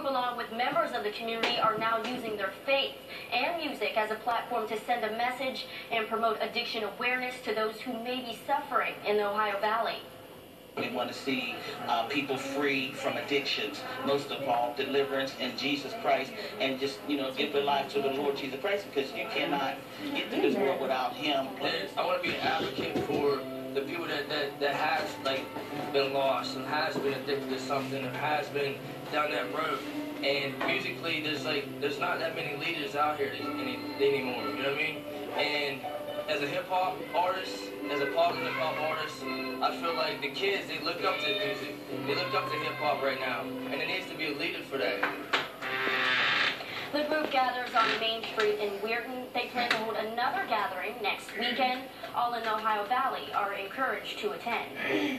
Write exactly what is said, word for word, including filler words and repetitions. group, along with members of the community, are now using their faith and music as a platform to send a message and promote addiction awareness to those who may be suffering in the Ohio Valley. We want to see uh, people free from addictions, most of all, deliverance in Jesus Christ, and just, you know, give their life to the Lord Jesus Christ, because you cannot get through this world without Him. And I want to be an advocate for the people that, that, that has, like, been lost and has been addicted to something or has been down that road. And musically, there's, like, there's not that many leaders out here any, anymore, you know what I mean? And as a hip-hop artist, as a pop and hip-hop artist, I feel like the kids, they look up to music. They look up to hip-hop right now, and there needs to be a leader for that. The group gathers on Main Street in Weirton. They plan to hold another gathering next weekend. All in the Ohio Valley are encouraged to attend.